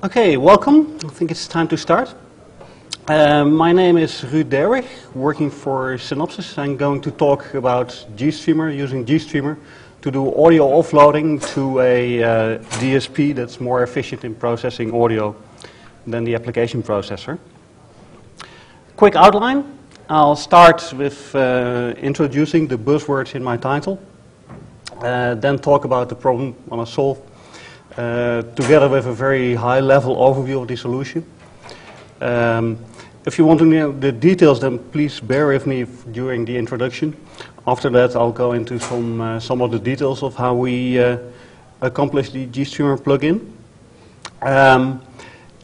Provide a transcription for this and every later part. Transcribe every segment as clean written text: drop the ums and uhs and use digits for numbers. Okay, welcome. I think it's time to start. My name is Ruud Derwig, working for Synopsys. I'm going to talk about GStreamer, using GStreamer to do audio offloading to a DSP that's more efficient in processing audio than the application processor. Quick outline. I'll start with introducing the buzzwords in my title, then talk about the problem I want to solve, together with a very high-level overview of the solution. If you want to know the details, then please bear with me during the introduction. After that, I'll go into some of the details of how we accomplish the GStreamer plugin.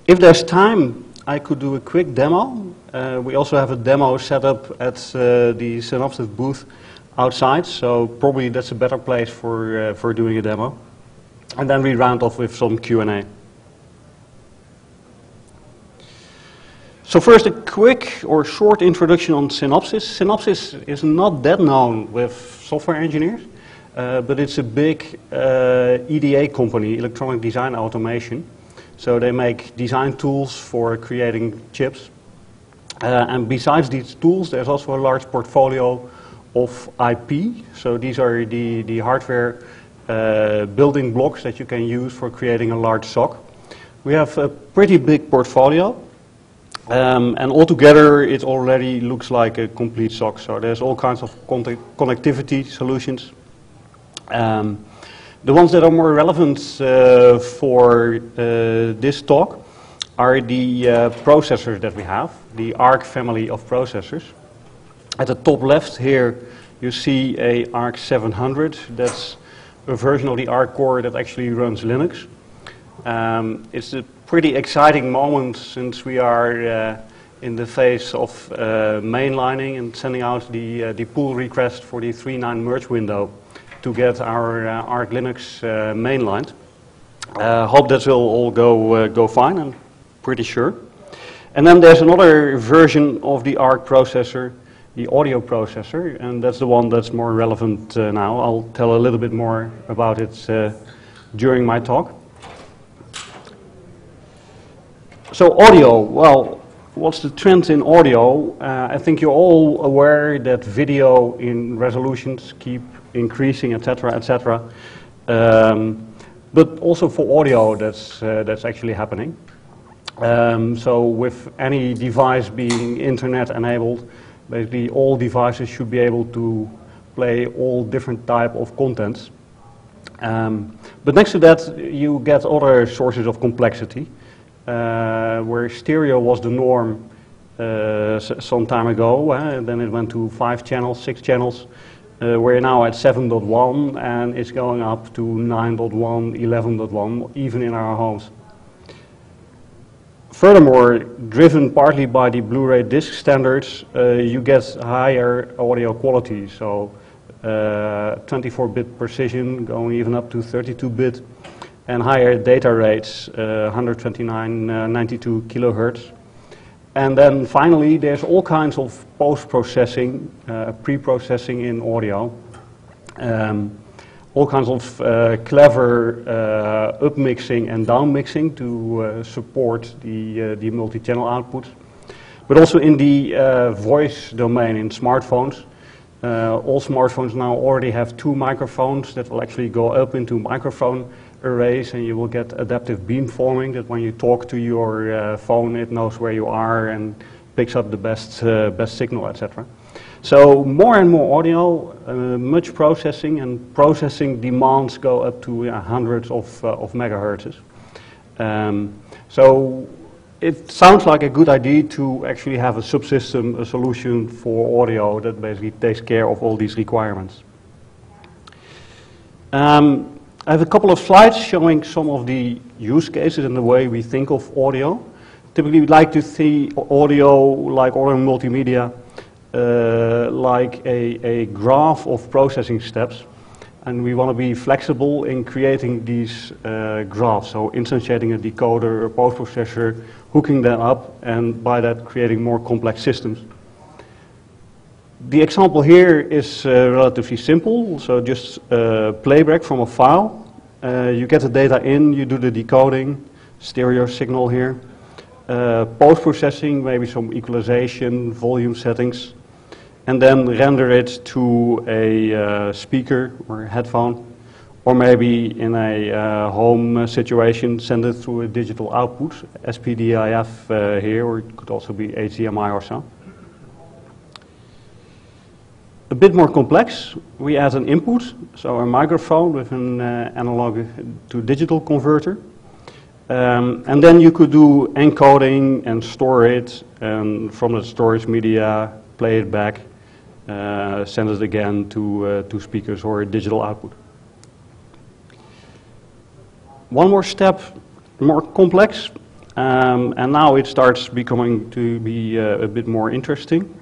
If there's time, I could do a quick demo. We also have a demo set up at the Synopsys booth outside, so probably that's a better place for doing a demo. And then we round off with some Q&A. So first, a quick or short introduction on Synopsys. Synopsys is not that known with software engineers, but it's a big EDA company, electronic design automation. So they make design tools for creating chips. And besides these tools, there's also a large portfolio of IP. So these are the hardware building blocks that you can use for creating a large SoC. We have a pretty big portfolio, and altogether it already looks like a complete SoC. So there's all kinds of connectivity solutions. The ones that are more relevant for this talk are the processors that we have, the ARC family of processors. At the top left here you see a ARC 700. That's a version of the ARC core that actually runs Linux. It's a pretty exciting moment since we are in the phase of mainlining and sending out the pull request for the 3.9 merge window to get our ARC Linux mainlined. Hope that will all go fine, I'm pretty sure. And then there's another version of the ARC processor, the audio processor, and that's the one that's more relevant now. I'll tell a little bit more about it during my talk. So audio, well, what's the trend in audio? I think you're all aware that video in resolutions keep increasing, etc., etc. But also for audio, that's actually happening. So with any device being internet enabled, basically all devices should be able to play all different type of contents. But next to that, you get other sources of complexity, where stereo was the norm some time ago, and then it went to 5 channels, 6 channels. We're now at 7.1, and it's going up to 9.1, 11.1, even in our homes. Furthermore, driven partly by the Blu-ray disc standards, you get higher audio quality, so 24-bit precision going even up to 32-bit, and higher data rates, 129, 92 kilohertz. And then finally, there's all kinds of post-processing, pre-processing in audio, all kinds of clever upmixing and downmixing to support the multi-channel output. But also in the voice domain in smartphones, all smartphones now already have 2 microphones that will actually go up into microphone arrays, and you will get adaptive beamforming, that when you talk to your phone it knows where you are and picks up the best signal, etc. So more and more audio, much processing, and processing demands go up to hundreds of megahertzes. So it sounds like a good idea to actually have a subsystem, a solution for audio that basically takes care of all these requirements. I have a couple of slides showing some of the use cases and the way we think of audio. Typically we like to see audio like audio multimedia, like a graph of processing steps, and we want to be flexible in creating these graphs, so instantiating a decoder, a post-processor, hooking them up, and by that creating more complex systems. The example here is relatively simple, so just playback from a file. You get the data in, you do the decoding, stereo signal here. Post-processing, maybe some equalization, volume settings, and then render it to a speaker or headphone, or maybe in a home situation, send it through a digital output, SPDIF here, or it could also be HDMI or so. A bit more complex, we add an input, so a microphone with an analog to digital converter. And then you could do encoding and store it, and from the storage media, play it back, send it again to speakers or a digital output. One more step, more complex, and now it starts becoming to be a bit more interesting.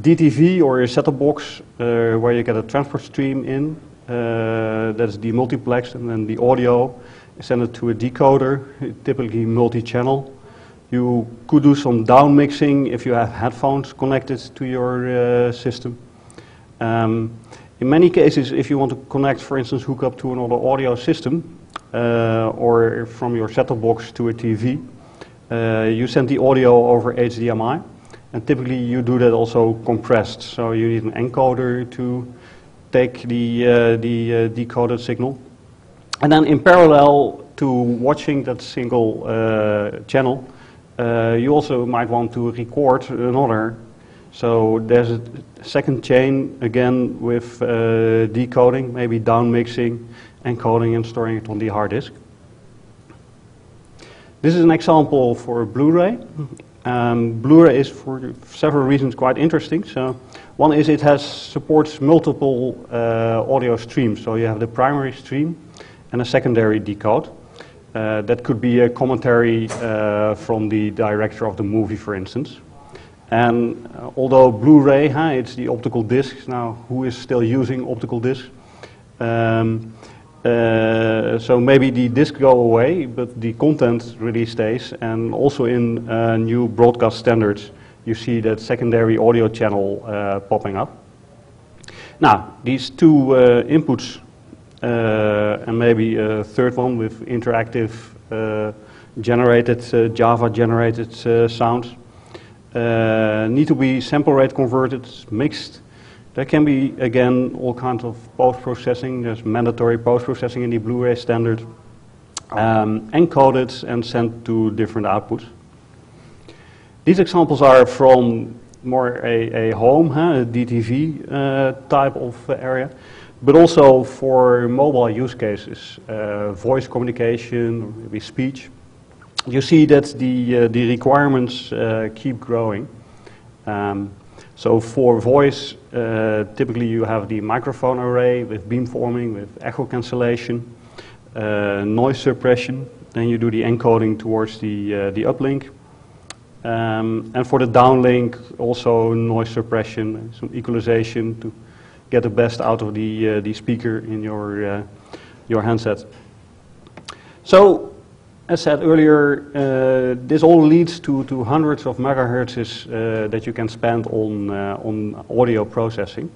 DTV, or a set-top box where you get a transfer stream in, that's demultiplexed, and then the audio send it to a decoder, typically multi-channel. You could do some down mixing if you have headphones connected to your system. In many cases, if you want to connect, for instance, hook up to another audio system or from your set-top box to a TV, you send the audio over HDMI. And typically you do that also compressed, so you need an encoder to take the decoded signal. And then in parallel to watching that single channel, you also might want to record another. So there's a second chain again with decoding, maybe down mixing, encoding and storing it on the hard disk. This is an example for Blu-ray. Blu-ray is for several reasons quite interesting. So one is it supports multiple audio streams. So you have the primary stream and a secondary decode. That could be a commentary from the director of the movie, for instance. And although Blu-ray, it's the optical disc. Now, who is still using optical discs? So maybe the discs go away, but the content really stays. And also in new broadcast standards, you see that secondary audio channel popping up. Now, these two inputs, and maybe a third one with interactive generated, Java-generated sounds, need to be sample rate converted, mixed. There can be, again, all kinds of post-processing. There's mandatory post-processing in the Blu-ray standard, encoded and sent to different outputs. These examples are from more a home, a DTV type of area, but also for mobile use cases, voice communication, or maybe speech. You see that the requirements keep growing. So for voice, typically you have the microphone array with beamforming, with echo cancellation, noise suppression. Then you do the encoding towards the uplink. And for the downlink, also noise suppression, some equalization to get the best out of the speaker in your handset. So, as said earlier, this all leads to hundreds of megahertzes that you can spend on audio processing.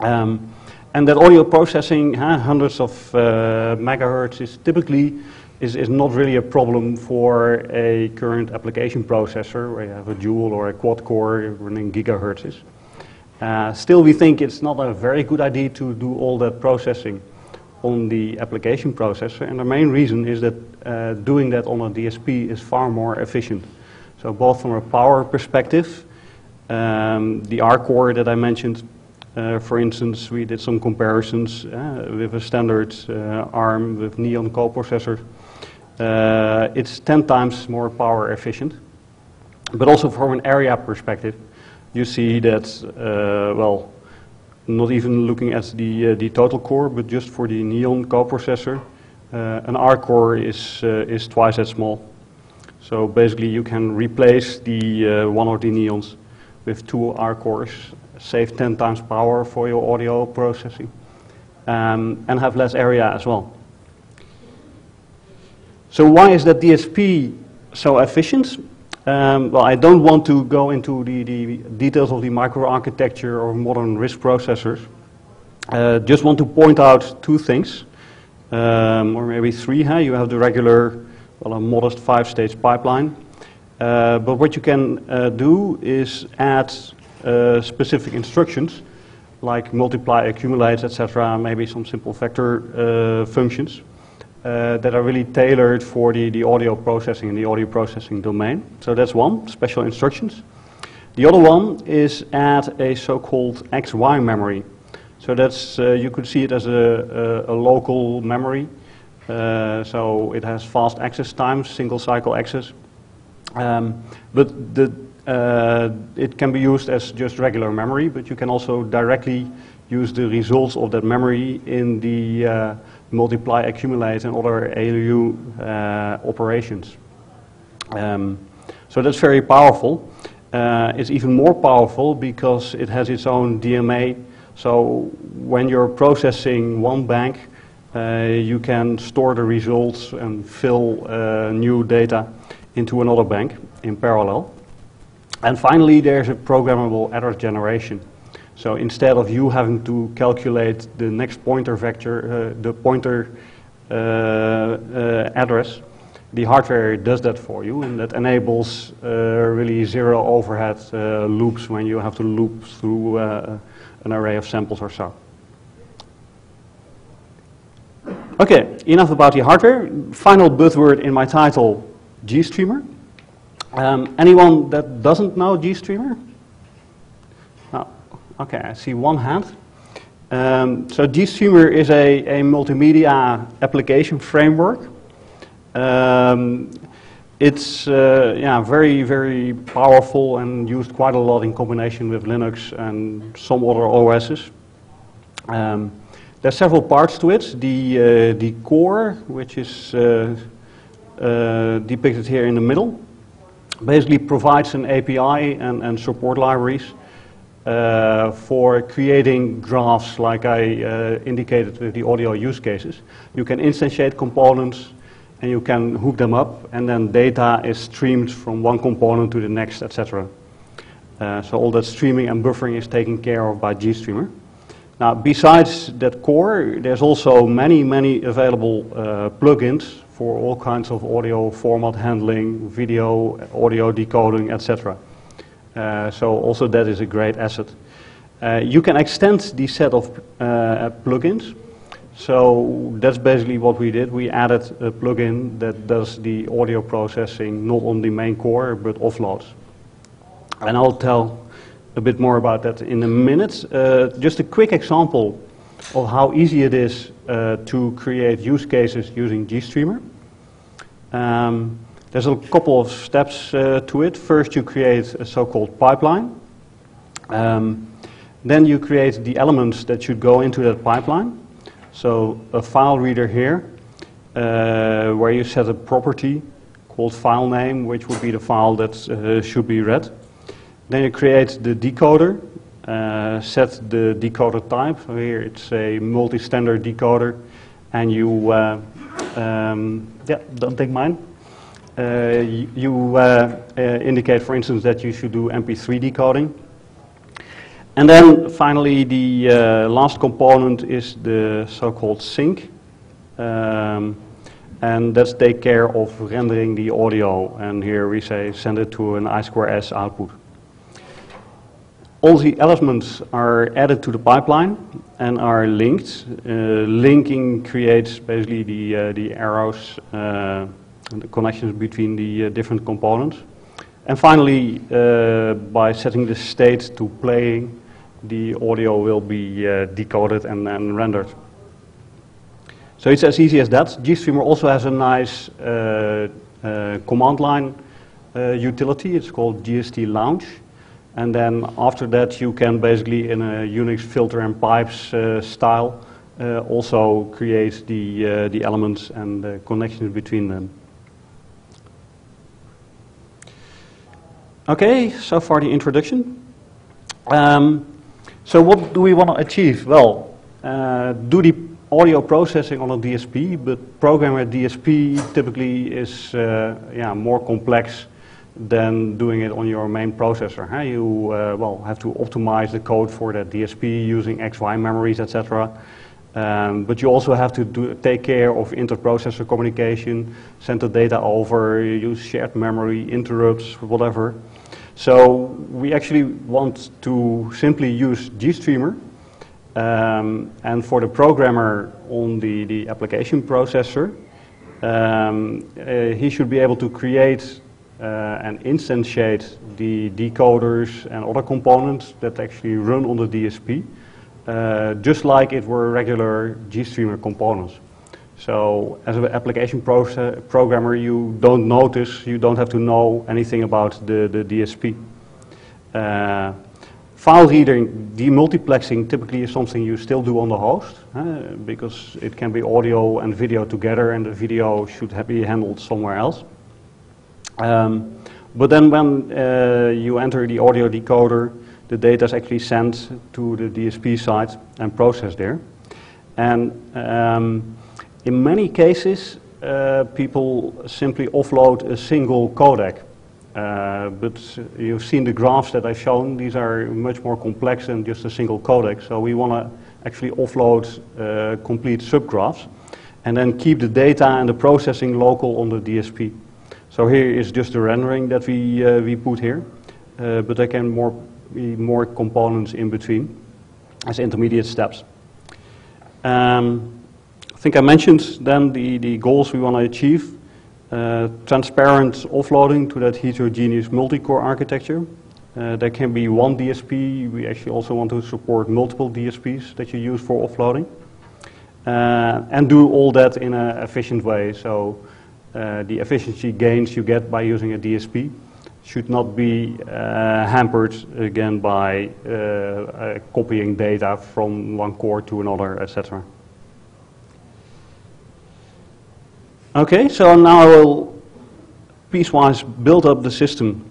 And that audio processing, hundreds of megahertz, is typically not really a problem for a current application processor where you have a dual or a quad core running gigahertzes. Still, we think it's not a very good idea to do all that processing on the application processor, and the main reason is that doing that on a DSP is far more efficient. So both from a power perspective, the ARC core that I mentioned, for instance, we did some comparisons with a standard ARM with Neon coprocessor. It's 10 times more power efficient, but also from an area perspective, you see that, well, not even looking at the total core, but just for the Neon coprocessor, an ARC core is twice as small. So basically, you can replace the one of the Neons with two ARC cores, save 10 times power for your audio processing, and have less area as well. So why is that DSP so efficient? Well, I don't want to go into the details of the microarchitecture of modern RISC processors. Just want to point out two things. or maybe three. Huh? You have the regular, well, a modest five-stage pipeline. But what you can do is add specific instructions, like multiply, accumulate, etc., maybe some simple vector functions that are really tailored for the audio processing and the audio processing domain. So that's one, special instructions. The other one is add a so-called XY memory. So that's, you could see it as a local memory. So it has fast access times, single cycle access. But it can be used as just regular memory, but you can also directly use the results of that memory in the multiply, accumulate, and other ALU operations. So that's very powerful. It's even more powerful because it has its own DMA. So when you're processing one bank, you can store the results and fill new data into another bank in parallel. And finally, there's a programmable address generation. So instead of you having to calculate the next pointer vector, the pointer address, the hardware does that for you, and that enables really zero overhead loops when you have to loop through an array of samples or so. Okay, enough about the hardware. Final buzzword in my title, GStreamer. Anyone that doesn't know GStreamer? Oh, okay, I see one hand. So GStreamer is a multimedia application framework. It's yeah, very, very powerful and used quite a lot in combination with Linux and some other OSs. There's several parts to it. The core, which is depicted here in the middle, basically provides an API and support libraries for creating drafts, like I indicated with the audio use cases. You can instantiate components, and you can hook them up, and then data is streamed from one component to the next, etc. So all that streaming and buffering is taken care of by GStreamer. Now, besides that core, there's also many available plugins for all kinds of audio format handling, video, audio decoding, etc. So also that is a great asset. You can extend the set of plugins. So that's basically what we did. We added a plugin that does the audio processing not on the main core but offloads. And I'll tell a bit more about that in a minute. Just a quick example of how easy it is to create use cases using GStreamer. There's a couple of steps to it. First, you create a so-called pipeline. Then you create the elements that should go into that pipeline. So a file reader here, where you set a property called file name, which would be the file that should be read. Then you create the decoder, set the decoder type. So here it's a multi-standard decoder, and you, yeah, don't take mine. You indicate, for instance, that you should do MP3 decoding. And then finally, the last component is the so-called sync. And that's take care of rendering the audio. And here we say send it to an I2S output. All the elements are added to the pipeline and are linked. Linking creates basically the arrows and the connections between the different components. And finally, by setting the state to playing, the audio will be decoded and rendered. So it's as easy as that. GStreamer also has a nice command line utility. It's called GST Launch. And then after that, you can basically, in a Unix filter and pipes style, also create the elements and the connections between them. Okay, so far the introduction. So what do we want to achieve? Well, do the audio processing on a DSP, but program a DSP typically is yeah, more complex than doing it on your main processor. Huh? You well, have to optimize the code for that DSP using XY memories, etc. But you also have to take care of inter-processor communication, send the data over, use shared memory, interrupts, whatever. So we actually want to simply use GStreamer. And for the programmer on the application processor, he should be able to create and instantiate the decoders and other components that actually run on the DSP. Just like it were regular GStreamer components. So as an application programmer, you don't notice, you don't have to know anything about the DSP. File reading, demultiplexing typically is something you still do on the host, because it can be audio and video together, and the video should be handled somewhere else. But then when you enter the audio decoder, the data is actually sent to the DSP side and processed there. And in many cases, people simply offload a single codec. But you've seen the graphs that I've shown. These are much more complex than just a single codec. So we want to actually offload complete subgraphs and then keep the data and the processing local on the DSP. So here is just the rendering that we put here. But I can more components in between as intermediate steps. I think I mentioned then the goals we want to achieve. Transparent offloading to that heterogeneous multi-core architecture. There can be one DSP. We actually also want to support multiple DSPs that you use for offloading. And do all that in an efficient way. So the efficiency gains you get by using a DSP should not be hampered again by copying data from one core to another, etc. Okay, so now I will piecewise build up the system.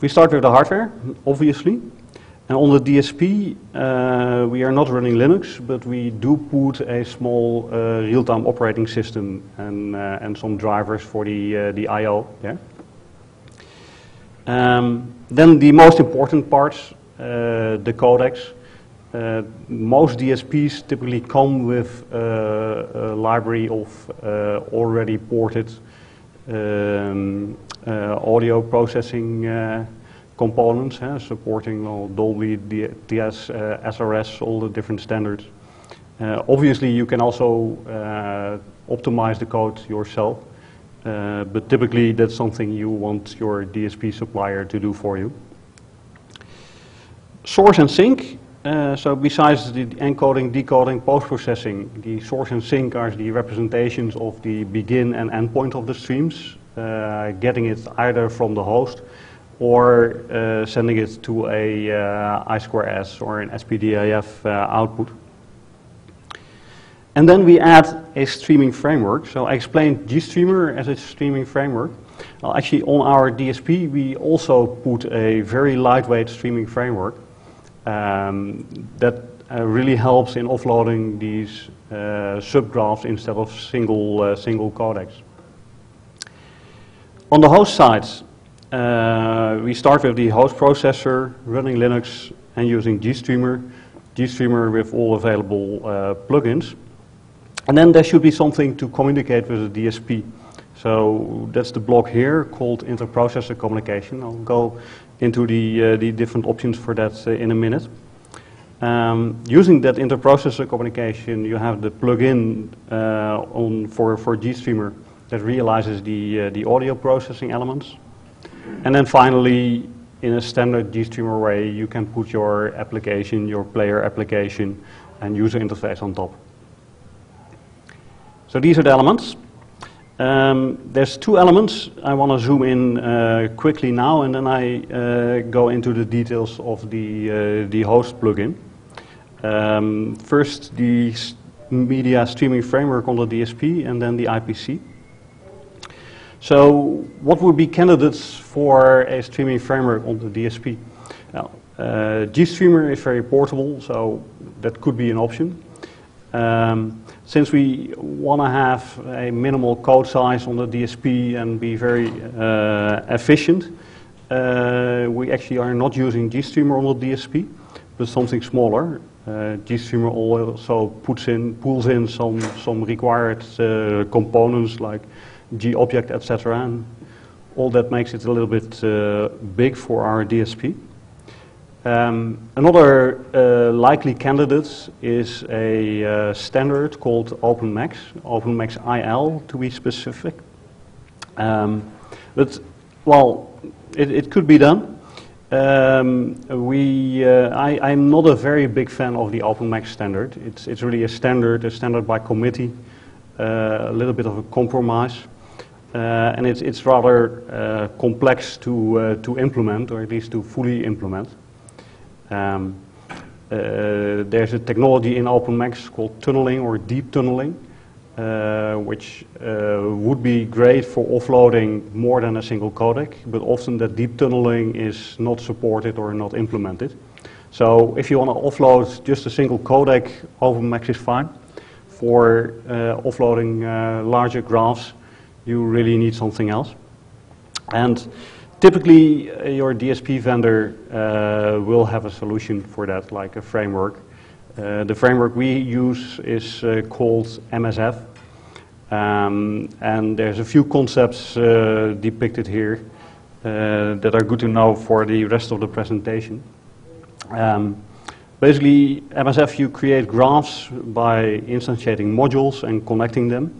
We start with the hardware, obviously. And on the DSP, we are not running Linux, but we do put a small real-time operating system and some drivers for the I/O there. Then the most important parts, the codecs. Most DSPs typically come with a library of already ported audio processing components, supporting Dolby, DTS, SRS, all the different standards. Obviously, you can also optimize the code yourself, but typically that's something you want your DSP supplier to do for you. Source and sync. So besides the encoding, decoding, post-processing, the source and sync are the representations of the begin and end point of the streams, getting it either from the host or sending it to a I2S or an SPDIF output. And then we add a streaming framework. So I explained GStreamer as a streaming framework. Well, actually, on our DSP, we also put a very lightweight streaming framework that really helps in offloading these subgraphs instead of single codecs. On the host side, we start with the host processor, running Linux, and using GStreamer. GStreamer with all available plugins. And then there should be something to communicate with the DSP. So that's the block here called interprocessor communication. I'll go into the different options for that in a minute. Using that interprocessor communication, you have the plugin for GStreamer that realizes the audio processing elements. And then finally, in a standard GStreamer way, you can put your application, your player application, and user interface on top. So these are the elements. There's two elements. I want to zoom in quickly now, and then I go into the details of the host plugin. First, the media streaming framework on the DSP, and then the IPC. So what would be candidates for a streaming framework on the DSP? Now, GStreamer is very portable, so that could be an option. Since we want to have a minimal code size on the DSP and be very efficient, we actually are not using GStreamer on the DSP, but something smaller. GStreamer also pulls in some required components like G-object, etc. And all that makes it a little bit big for our DSP. Another likely candidate is a standard called OpenMAX, OpenMAX IL to be specific. But, well, it could be done. I'm not a very big fan of the OpenMAX standard. It's really a standard by committee, a little bit of a compromise, and it's rather complex to implement, or at least to fully implement. There's a technology in OpenMAX called tunneling or deep tunneling, which would be great for offloading more than a single codec, but often that deep tunneling is not supported or not implemented. So if you want to offload just a single codec, OpenMAX is fine. For offloading larger graphs, you really need something else. And typically, your DSP vendor will have a solution for that, like a framework. The framework we use is called MSF, and there's a few concepts depicted here that are good to know for the rest of the presentation. Basically, MSF, you create graphs by instantiating modules and connecting them.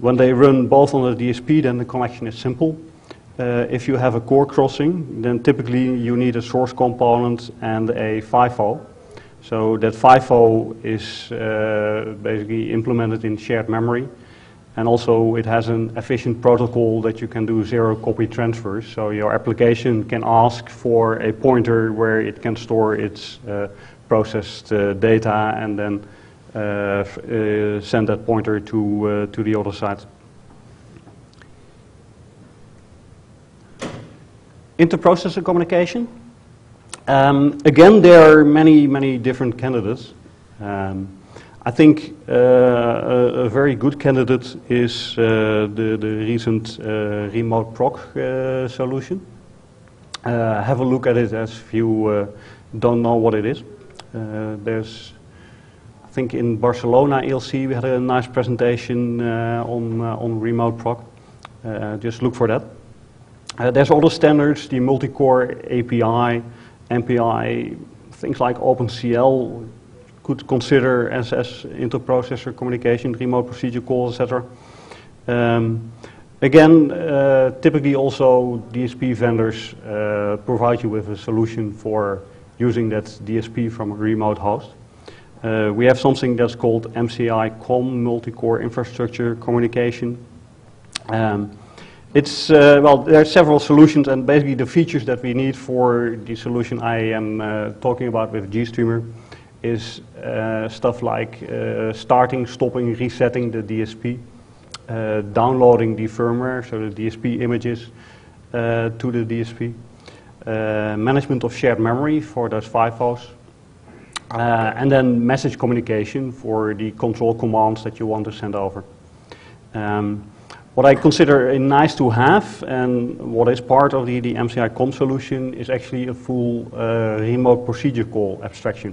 When they run both on the DSP, then the connection is simple. If you have a core crossing, then typically you need a source component and a FIFO. So that FIFO is basically implemented in shared memory, and also it has an efficient protocol that you can do zero copy transfers. So your application can ask for a pointer where it can store its processed data, and then send that pointer to the other side. Interprocessor communication. Again, there are many different candidates. I think a very good candidate is the recent remoteproc solution. Have a look at it as if you don't know what it is. I think in Barcelona ELC we had a nice presentation on remoteproc. Just look for that. There's other standards, the multi-core API, MPI, things like OpenCL could consider as interprocessor communication, remote procedure calls, etc. Again, typically also DSP vendors provide you with a solution for using that DSP from a remote host. We have something that's called MCI Com, multi-core infrastructure communication. Well, there are several solutions, and basically the features that we need for the solution I am talking about with GStreamer is stuff like starting, stopping, resetting the DSP, downloading the firmware, so the DSP images to the DSP, management of shared memory for those FIFOs, and then message communication for the control commands that you want to send over. What I consider a nice to have, and what is part of the MCI Com solution, is actually a full remote procedure call abstraction.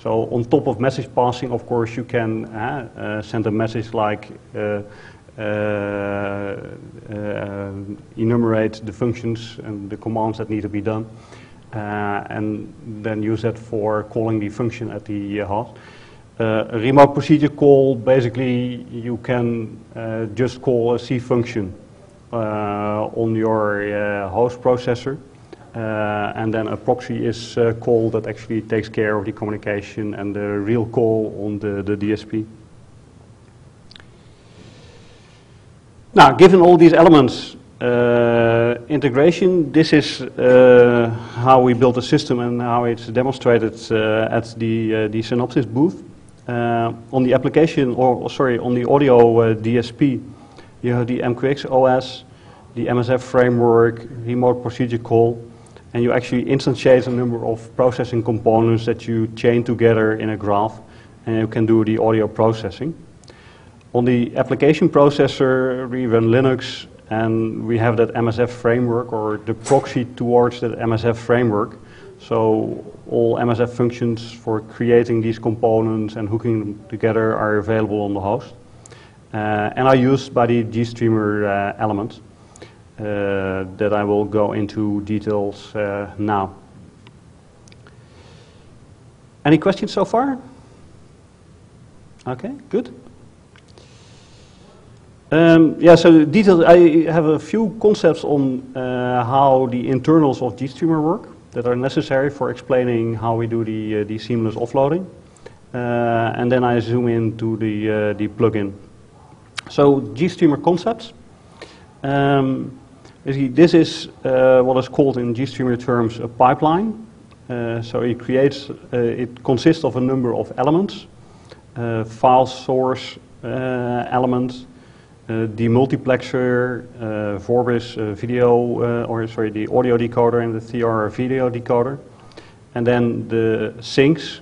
So on top of message passing, of course, you can send a message like enumerate the functions and the commands that need to be done, and then use that for calling the function at the host. A remote procedure call, basically you can just call a C function on your host processor, and then a proxy is called that actually takes care of the communication and the real call on the DSP. Now, given all these elements, integration, this is how we built the system and how it's demonstrated at the Synopsys booth. On the application, on the audio DSP, you have the MQX OS, the MSF framework, remote procedure call, and you actually instantiate a number of processing components that you chain together in a graph, and you can do the audio processing. On the application processor, we run Linux, and we have that MSF framework, or the proxy towards that MSF framework. So all MSF functions for creating these components and hooking them together are available on the host, and are used by the GStreamer element that I will go into details now. Any questions so far? Okay, good. Yeah, so the details, I have a few concepts on how the internals of GStreamer work that are necessary for explaining how we do the seamless offloading, and then I zoom into the plugin. So GStreamer concepts. This is what is called in GStreamer terms a pipeline. So it creates, it consists of a number of elements, file source element, the multiplexer, Vorbis video, the audio decoder and the TR video decoder, and then the syncs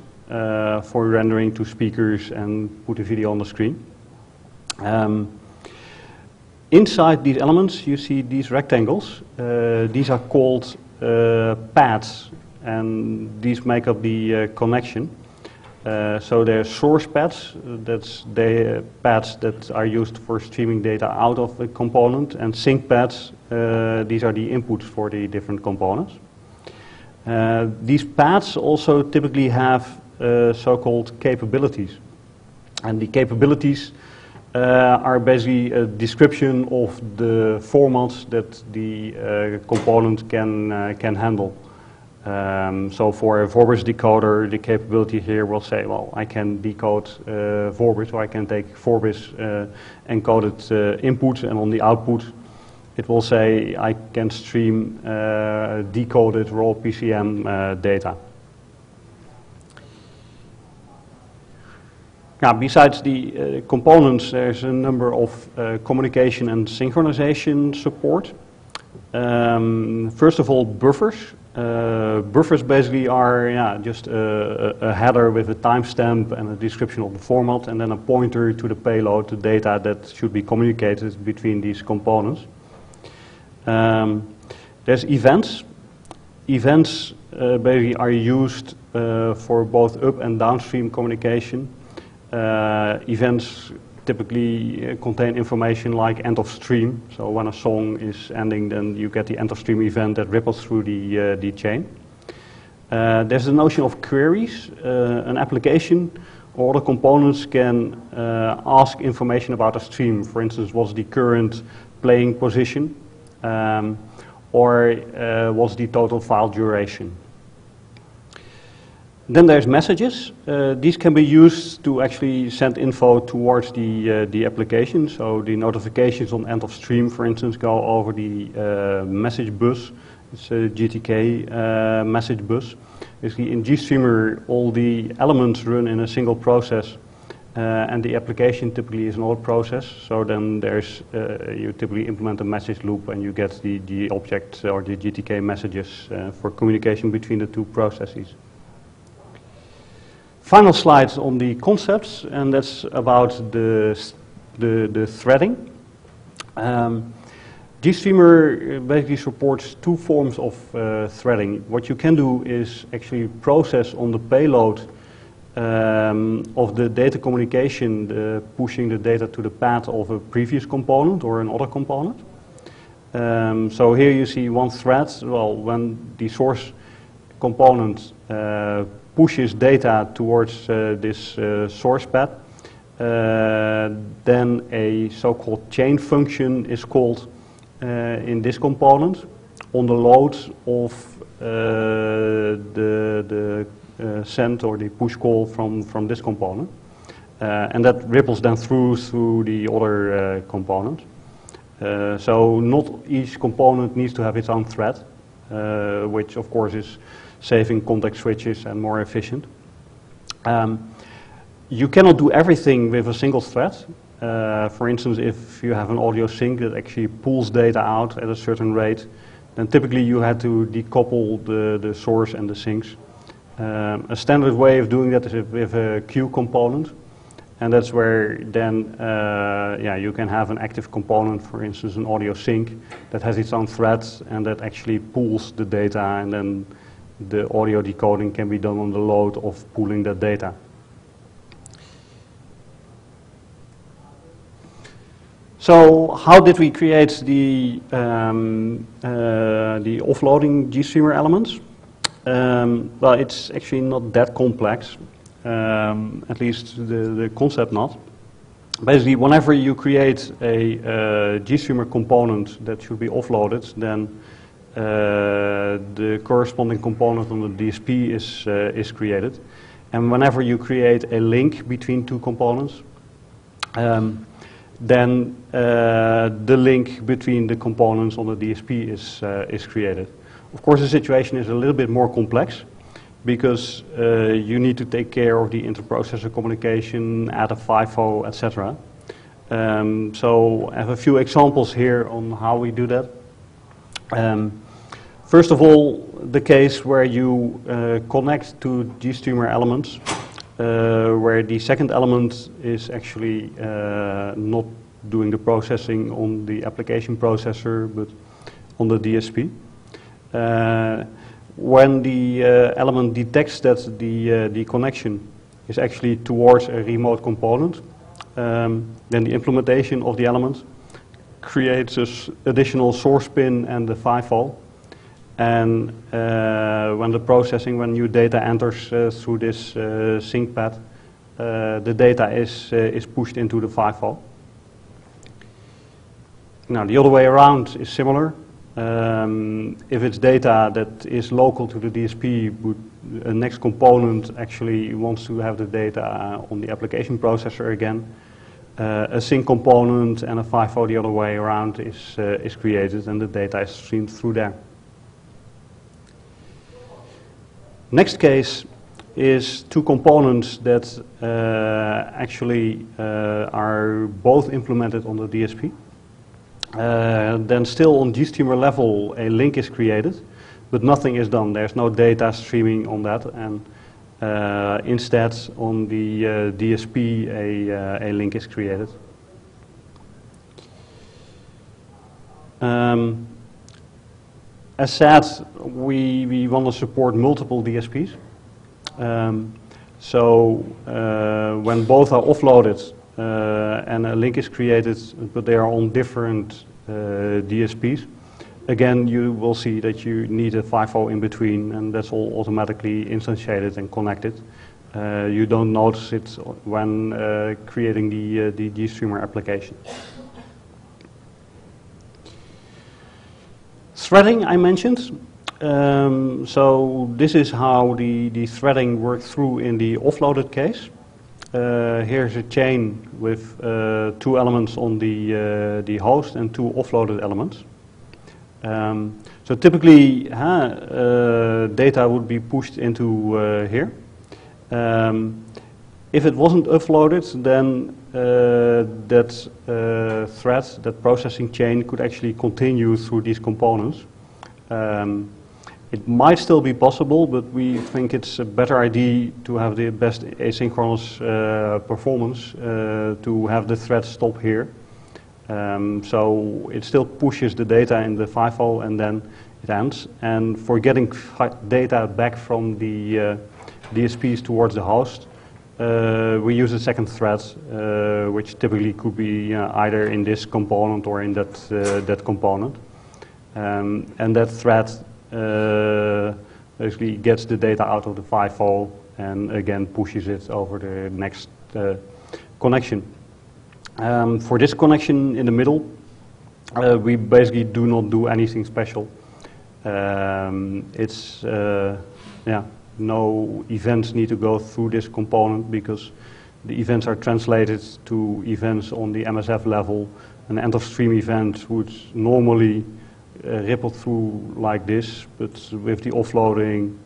for rendering to speakers and put the video on the screen. Inside these elements, you see these rectangles. These are called paths, and these make up the connection. So there are source paths, that's the paths that are used for streaming data out of the component, and sync paths, these are the inputs for the different components. These paths also typically have so-called capabilities. And the capabilities are basically a description of the formats that the component can handle. So for a Vorbis decoder, the capability here will say, well, I can decode Vorbis, or I can take Vorbis encoded input, and on the output it will say I can stream decoded raw PCM data. Now, besides the components, there's a number of communication and synchronization support. First of all, buffers. Buffers basically are just a header with a timestamp and a description of the format, and then a pointer to the payload, the data that should be communicated between these components. There's events. Events basically are used for both up and downstream communication. Events typically contain information like end of stream. So when a song is ending, then you get the end of stream event that ripples through the chain. There's the notion of queries. An application or other components can ask information about a stream. For instance, what's the current playing position, or what's the total file duration. Then there's messages. These can be used to actually send info towards the application. So the notifications on end of stream, for instance, go over the message bus. It's a GTK message bus. Basically, in GStreamer, all the elements run in a single process, and the application typically is an old process. So then there's you typically implement a message loop, and you get the G-object or the GTK messages for communication between the two processes. Final slides on the concepts, and that's about the threading. GStreamer basically supports two forms of threading. What you can do is actually process on the payload of the data communication, pushing the data to the path of a previous component or another component. So here you see one thread. Well, when the source component pushes data towards this source path, then a so-called chain function is called in this component on the load of the send or the push call from this component, and that ripples then through the other component. So not each component needs to have its own thread, which of course is saving context switches and more efficient. You cannot do everything with a single thread. For instance, if you have an audio sync that actually pulls data out at a certain rate, then typically you had to decouple the source and the syncs. A standard way of doing that is with a queue component, and that's where then you can have an active component, for instance an audio sync, that has its own threads and that actually pulls the data and then the audio decoding can be done on the load of pooling that data. So how did we create the offloading GStreamer elements? Well, it's actually not that complex, at least the concept not. Basically, whenever you create a GStreamer component that should be offloaded, then the corresponding component on the DSP is created. And whenever you create a link between two components, then the link between the components on the DSP is created. Of course, the situation is a little bit more complex because you need to take care of the interprocessor communication, add a FIFO, etc. So I have a few examples here on how we do that. First of all, the case where you connect to GStreamer elements, where the second element is actually not doing the processing on the application processor, but on the DSP. When the element detects that the connection is actually towards a remote component, then the implementation of the element creates an additional source pin and the FIFO. And when the processing, when new data enters through this sync pad, the data is pushed into the FIFO. Now the other way around is similar. If it's data that is local to the DSP, would a next component actually wants to have the data on the application processor again, a sync component and a FIFO the other way around is created, and the data is streamed through there. Next case is two components that actually are both implemented on the DSP. Then still on GStreamer level a link is created, but nothing is done. There's no data streaming on that, and instead on the DSP a link is created. As said, we want to support multiple DSPs. So when both are offloaded and a link is created, but they are on different DSPs, again, you will see that you need a FIFO in between, and that's all automatically instantiated and connected. You don't notice it when creating the GStreamer application. Threading I mentioned, so this is how the threading works through in the offloaded case. Here's a chain with two elements on the host and two offloaded elements. So typically data would be pushed into here. If it wasn't offloaded, then that thread, that processing chain, could actually continue through these components. It might still be possible, but we think it's a better idea to have the best asynchronous performance to have the thread stop here. So it still pushes the data in the FIFO and then it ends. And for getting data back from the DSPs towards the host, we use a second thread, which typically could be either in this component or in that that component, and that thread basically gets the data out of the FIFO and again pushes it over the next connection. For this connection in the middle, we basically do not do anything special. It's yeah. No events need to go through this component because the events are translated to events on the MSF level. An end of stream event would normally ripple through like this, but with the offloading,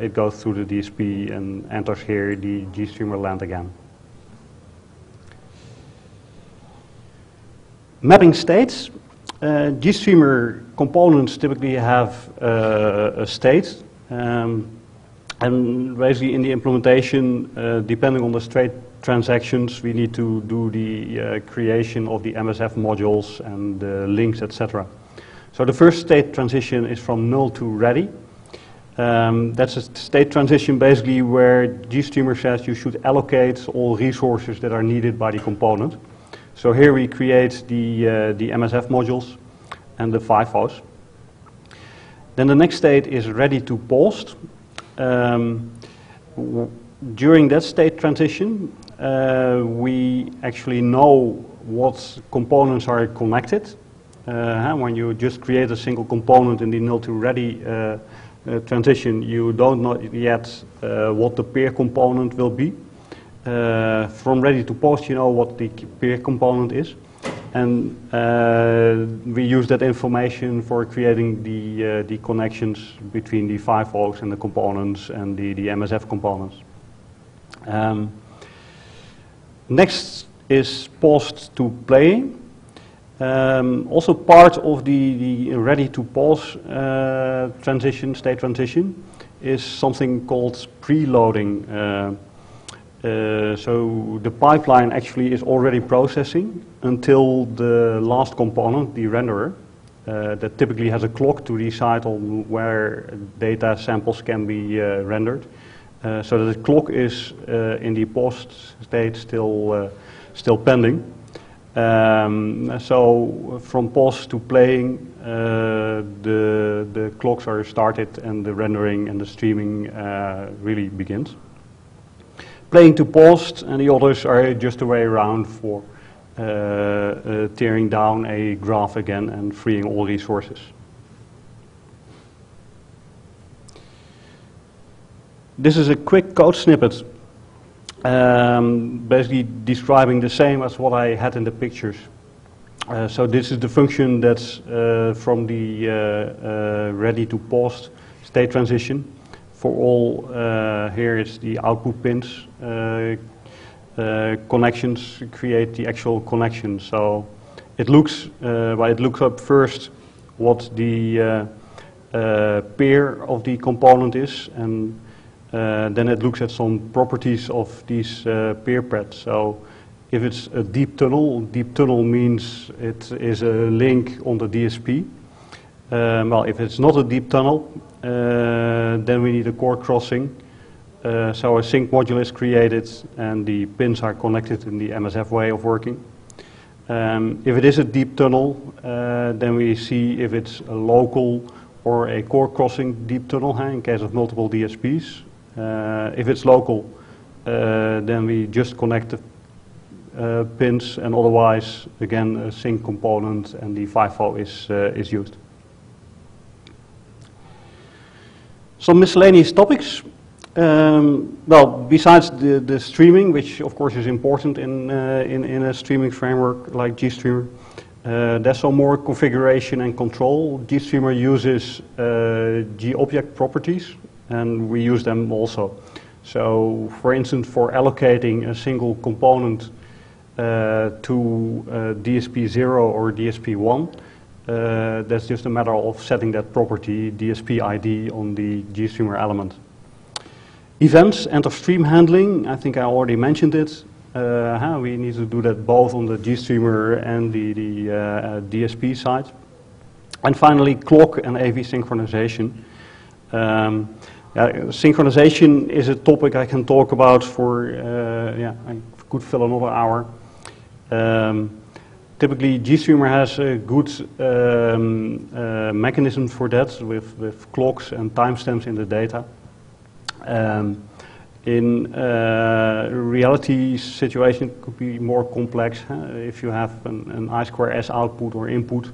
it goes through the DSP and enters here the GStreamer land again. Mapping states. GStreamer components typically have a state. And basically in the implementation, depending on the state transactions, we need to do the creation of the MSF modules and the links, etc. So the first state transition is from null to ready. That's a state transition basically where GStreamer says you should allocate all resources that are needed by the component. So here we create the MSF modules and the FIFOs. Then the next state is ready to post. During that state transition, we actually know what components are connected. When you just create a single component in the null to ready transition, you don't know yet what the peer component will be. From ready to post, you know what the peer component is. And we use that information for creating the connections between the FIFOs and the components and the MSF components. Next is post to play. Also part of the ready to pause transition, state transition, is something called preloading. So the pipeline actually is already processing until the last component, the renderer, that typically has a clock to decide on where data samples can be rendered. So that the clock is in the pause state still pending. So from pause to playing, the clocks are started and the rendering and the streaming really begins. Playing to pause and the others are just a way around for tearing down a graph again and freeing all resources. This is a quick code snippet. Basically describing the same as what I had in the pictures. So this is the function that's from the ready to pause state transition. For all, here it's the output pins, connections, create the actual connection. So it looks, well, it looks up first what the pair of the component is, and then it looks at some properties of these peer pads. So if it's a deep tunnel means it is a link on the DSP. Well, if it's not a deep tunnel, then we need a core crossing. So a sync module is created and the pins are connected in the MSF way of working. If it is a deep tunnel, then we see if it's a local or a core crossing deep tunnel in case of multiple DSPs. If it's local, then we just connect the pins, and otherwise, again, a sync component and the FIFO is used. Some miscellaneous topics. Well, besides the streaming, which of course is important in a streaming framework like GStreamer, there's some more configuration and control. GStreamer uses G-object properties, and we use them also. So, for instance, for allocating a single component to DSP 0 or DSP 1, that's just a matter of setting that property, DSP ID, on the GStreamer element. Events, end of stream handling, I think I already mentioned it. We need to do that both on the GStreamer and the DSP side. And finally, clock and AV synchronization. Synchronization is a topic I can talk about for, I could fill another hour. Typically, GStreamer has a good mechanism for that with clocks and timestamps in the data. In reality situation, it could be more complex. If you have an I2S output or input,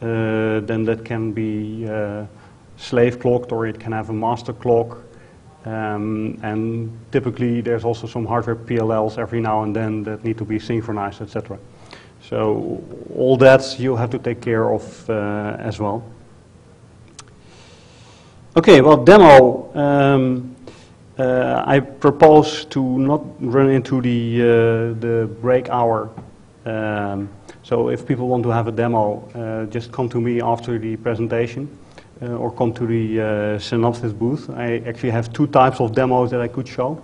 then that can be slave clocked, or it can have a master clock, and typically there's also some hardware PLLs every now and then that need to be synchronized, etc. So all that you have to take care of as well. Okay, well, demo. I propose to not run into the break hour. So if people want to have a demo, just come to me after the presentation. Or come to the Synopsys booth. I actually have two types of demos that I could show.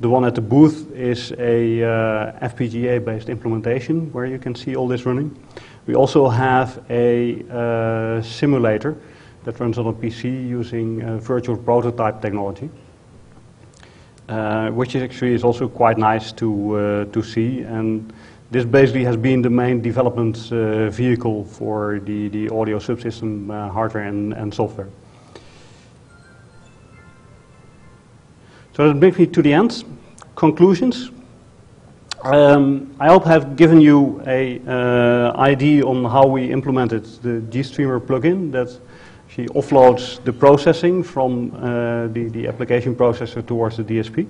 The one at the booth is a FPGA-based implementation where you can see all this running. We also have a simulator that runs on a PC using virtual prototype technology, which actually is also quite nice to see. And this basically has been the main development vehicle for the audio subsystem hardware and software. So that brings me to the end. Conclusions. I hope I have given you an idea on how we implemented the GStreamer plugin that she offloads the processing from the application processor towards the DSP.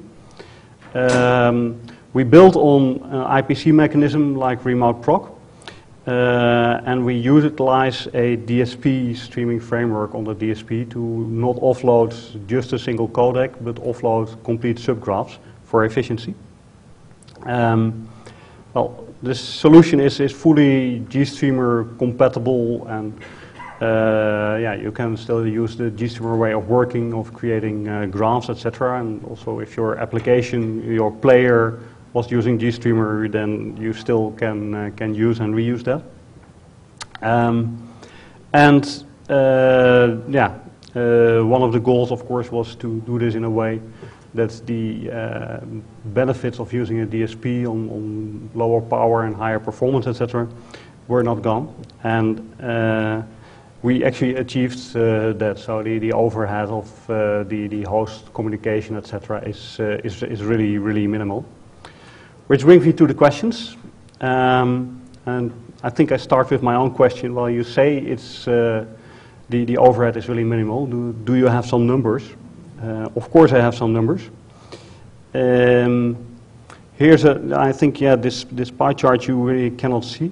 We built on an IPC mechanism like remoteproc, and we utilize a DSP streaming framework on the DSP to not offload just a single codec, but offload complete subgraphs for efficiency. Well, this solution is fully GStreamer compatible, and yeah, you can still use the GStreamer way of working, of creating graphs, etc. And also, if your application, your player was using GStreamer, then you still can use and reuse that. One of the goals, of course, was to do this in a way that the benefits of using a DSP on lower power and higher performance, etc., were not gone. And we actually achieved that. So the overhead of the host communication, etc., is really, really minimal. Which brings me to the questions. And I think I start with my own question. Well, you say it's the overhead is really minimal. Do you have some numbers? Of course I have some numbers. Here's a, I think, yeah, this pie chart you really cannot see,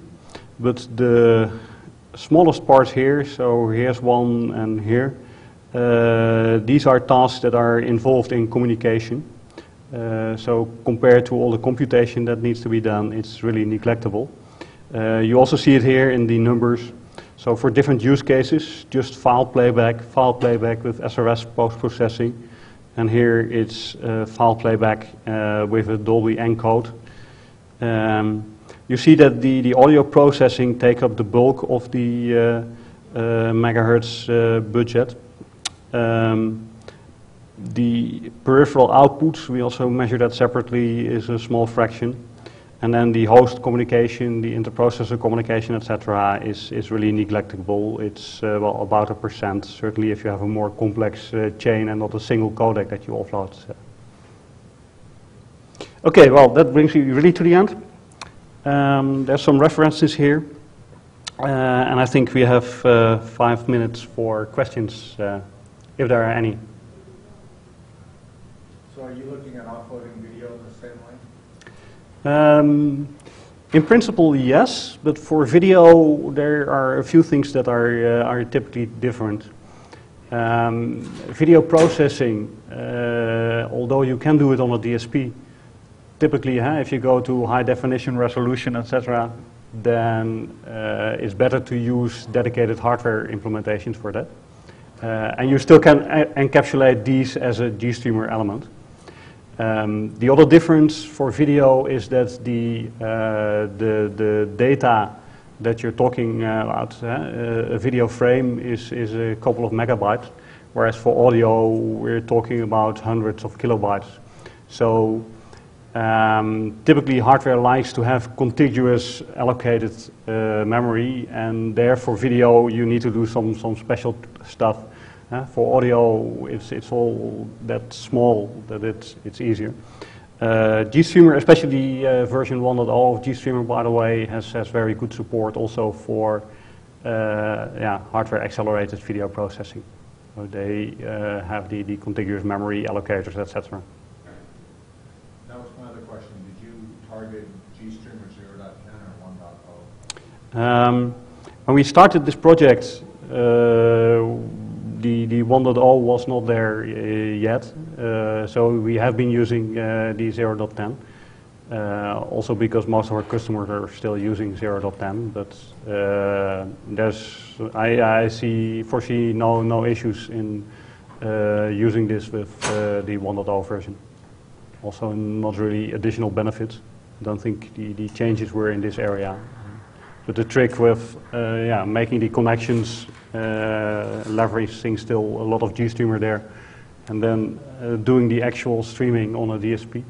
but the smallest part here, so here's one and here, these are tasks that are involved in communication. So compared to all the computation that needs to be done, it's really neglectable. You also see it here in the numbers. So for different use cases, just file playback with SRS post-processing, and here it's file playback with a Dolby encode. You see that the audio processing take up the bulk of the megahertz budget. The peripheral outputs, we also measure that separately, is a small fraction. And then the host communication, the interprocessor communication, etc., is really neglectable. It's well, about 1%, certainly if you have a more complex chain and not a single codec that you offload. Okay, well, that brings you really to the end. There's some references here, and I think we have 5 minutes for questions, if there are any. So are you looking at offloading video in the same way? In principle, yes, but for video there are a few things that are typically different. Video processing, although you can do it on a DSP, typically if you go to high definition resolution, etc., then it's better to use dedicated hardware implementations for that. And you still can encapsulate these as a GStreamer element. The other difference for video is that the data that you're talking about, a video frame is a couple of megabytes, whereas for audio we're talking about hundreds of kilobytes. So typically hardware likes to have contiguous allocated memory, and therefore video you need to do some special stuff. For audio, it's all that small that it's easier. GStreamer, especially version 1.0 of GStreamer, by the way, has very good support also for hardware accelerated video processing. So they have the contiguous memory allocators, etc. That was my other question. Did you target GStreamer 0.10 or 1.0? When we started this project, the 1.0 was not there yet, so we have been using the 0.10, also because most of our customers are still using 0.10, but I foresee no issues in using this with the 1.0 version. Also not really additional benefits. I don't think the changes were in this area. But the trick with making the connections, leveraging still a lot of GStreamer there, and then doing the actual streaming on a DSP,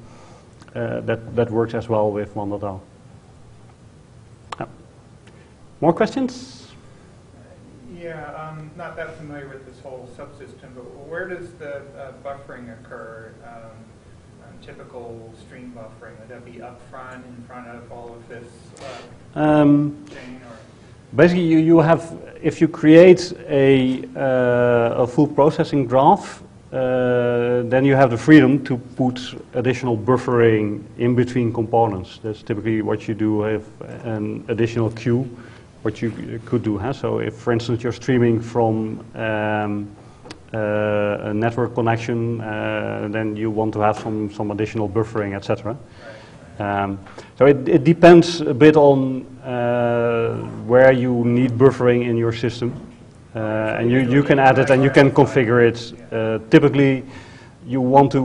that works as well with 1.0. Yeah. More questions? Yeah, I'm not that familiar with this whole subsystem, but where does the buffering occur? Typical stream buffering, would that be up front, in front of all of this chain? Or? Basically, you have, if you create a full processing graph, then you have the freedom to put additional buffering in between components. That's typically what you do with an additional queue, what you could do. Huh? So if, for instance, you're streaming from a network connection, then you want to have some additional buffering, etc. So it depends a bit on where you need buffering in your system, and you can add it and you can configure it. Typically, you want to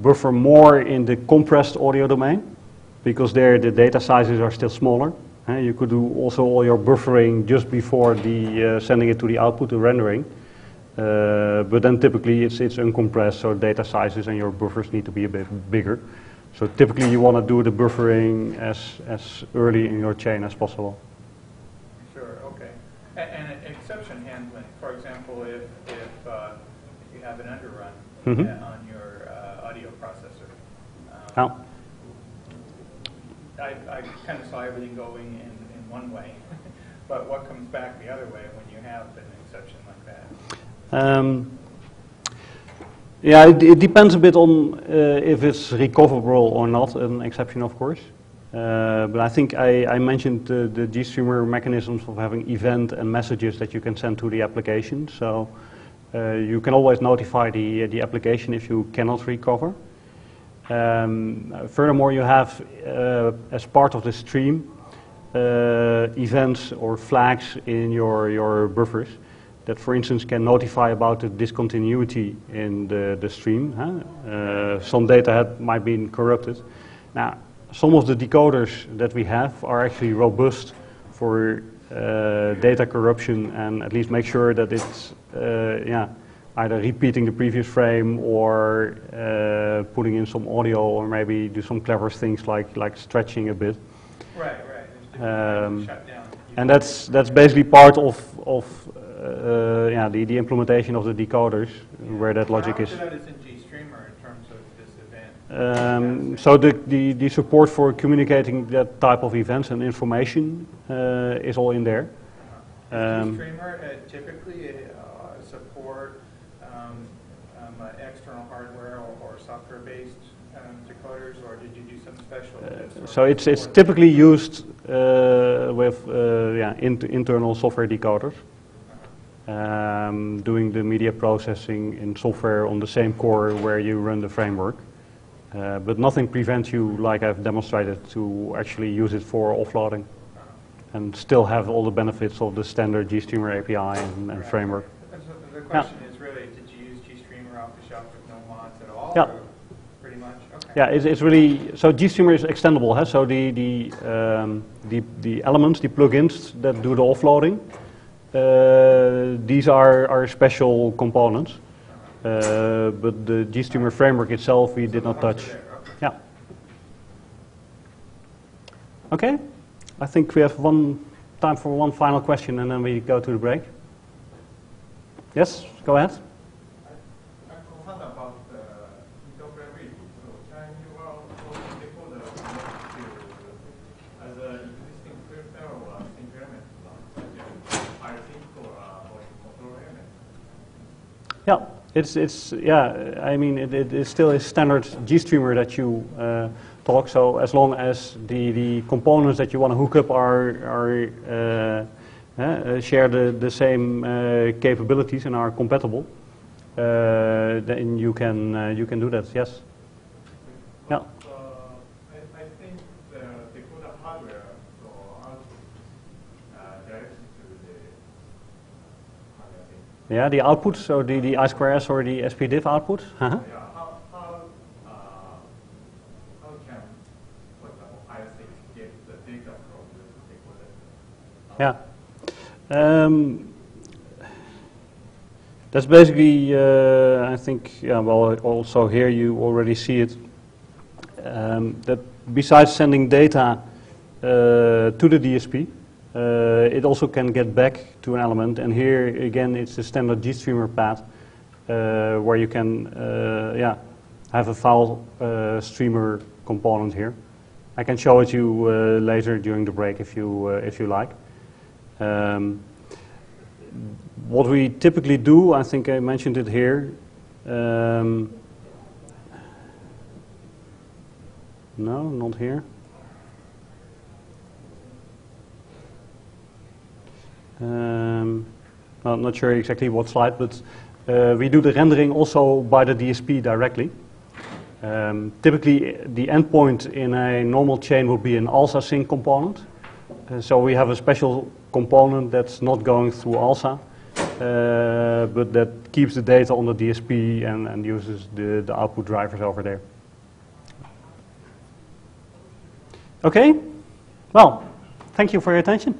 buffer more in the compressed audio domain because there the data sizes are still smaller. You could do also all your buffering just before the sending it to the output, the rendering. But then typically it's uncompressed, so data sizes and your buffers need to be a bit bigger. So typically you want to do the buffering as early in your chain as possible. Sure, okay. And exception handling, for example, if you have an underrun on your audio processor. I kind of saw everything going in one way, but what comes back the other way when you have an exception like that? It depends a bit on if it's recoverable or not, an exception, of course. But I think I mentioned the GStreamer mechanisms of having event and messages that you can send to the application. So you can always notify the application if you cannot recover. Furthermore, you have, as part of the stream, events or flags in your buffers that, for instance, can notify about the discontinuity in the stream. Some data might be corrupted. Now, some of the decoders that we have are actually robust for data corruption and at least make sure that it's either repeating the previous frame or putting in some audio or maybe do some clever things like stretching a bit. Right. And that's basically part of the implementation of the decoders, where that logic is. How much of that is in GStreamer in terms of this event? So the support for communicating that type of events and information is all in there. GStreamer typically support external hardware or software-based decoders, or did you do something special? So it's typically used with internal software decoders. Doing the media processing in software on the same core where you run the framework. But nothing prevents you, like I've demonstrated, to actually use it for offloading and still have all the benefits of the standard GStreamer API and framework. So the question is really, did you use GStreamer off the shelf with no mods at all? Yeah. Pretty much? Okay. Yeah, it's really, so GStreamer is extendable, huh? So the elements, the plugins that do the offloading, these are special components, but the GStreamer framework itself we did not touch. Yeah. Okay, I think we have time for one final question and then we go to the break. Yes, go ahead. Yeah, it's still a standard GStreamer that you talk. So as long as the components that you want to hook up share the same capabilities and are compatible, then you can do that. Yes. Yeah. Yeah, the output, so the I2S or the SPDIF output. Uh-huh. Yeah, how can, for example, I6 get the data from the decoder? Yeah. That's basically, I think, yeah, well, also here you already see it, that besides sending data to the DSP, it also can get back to an element. And here, again, it's the standard GStreamer path where you can yeah, have a file streamer component here. I can show it to you later during the break if you like. What we typically do, I think I mentioned it here. No, not here. Well, I'm not sure exactly what slide, but we do the rendering also by the DSP directly. Typically, the endpoint in a normal chain would be an ALSA sync component. So we have a special component that's not going through ALSA. But that keeps the data on the DSP and uses the output drivers over there. Okay, well, thank you for your attention.